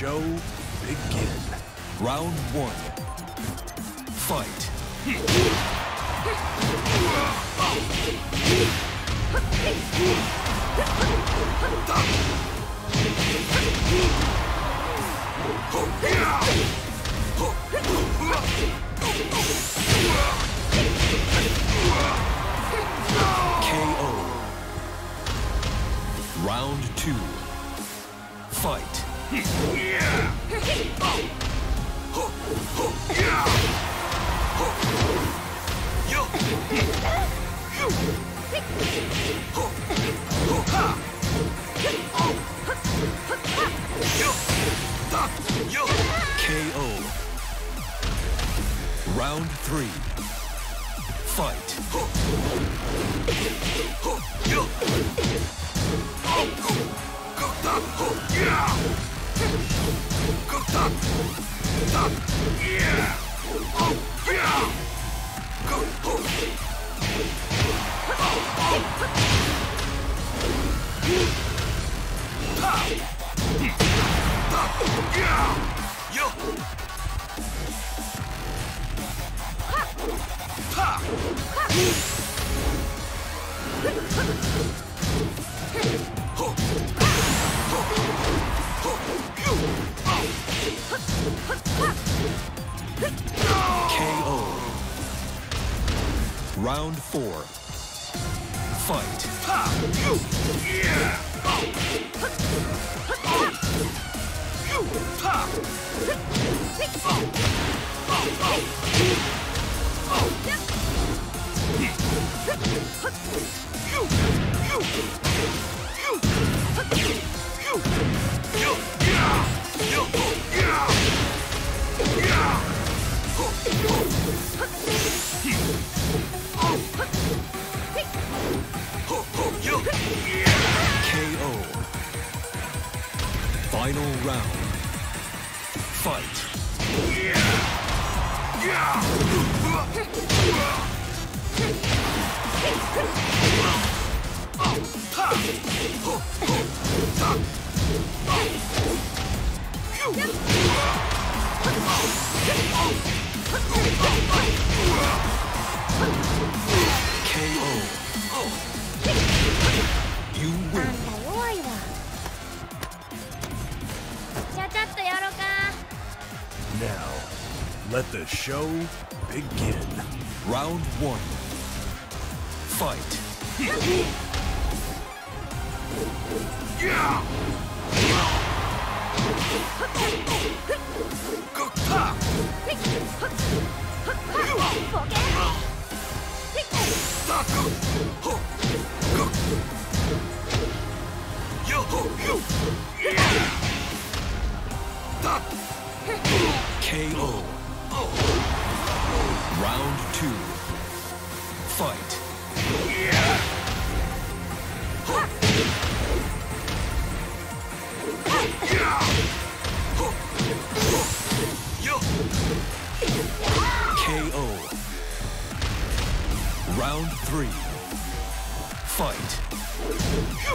show begin. Round one. Fight. KO. Round two. Fight. KO. Round three. Fight. Round four. Fight. KO. Final round. Fight. KO. You win. Now, let the show begin. Round one. Fight. KO. Round two. Fight. KO. Round three. Fight. KO.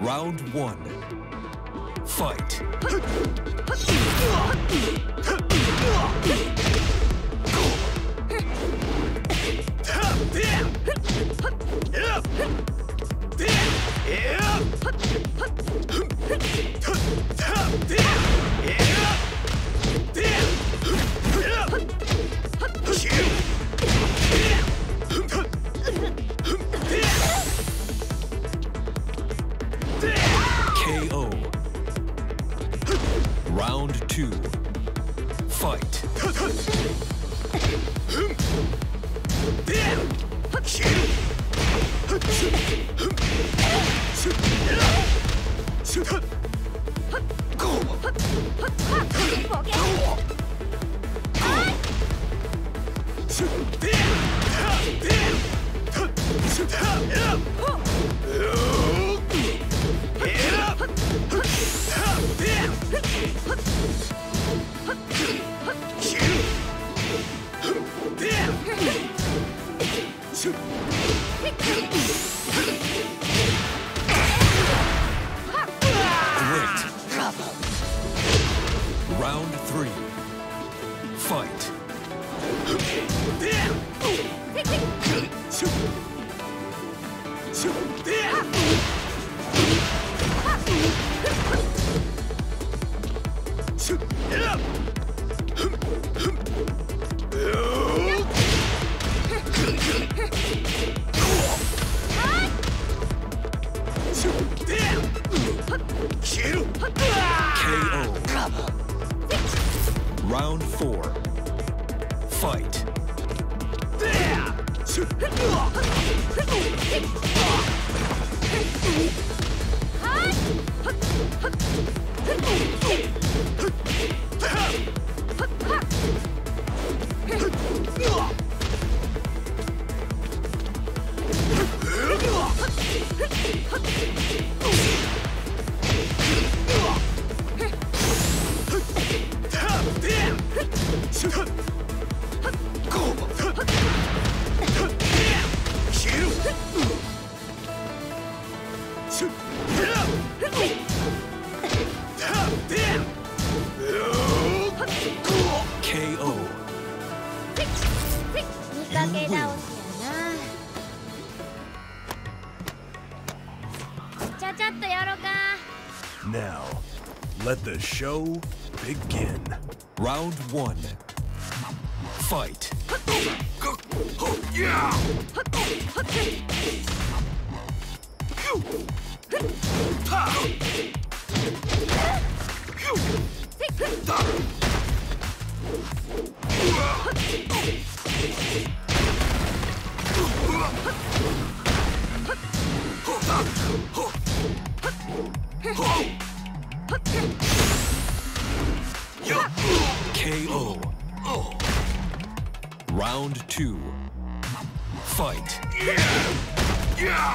Round one. Fight. KO. Round 2. Fight. Round 3. Fight. KO. Round 4. Fight. KO. You win. Now, let the show begin. Round 1. Fight. KO. Round 2. Fight. KO.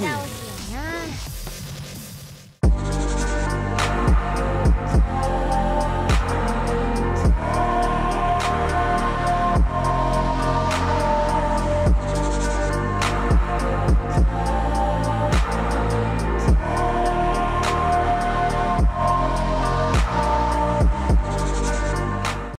KO.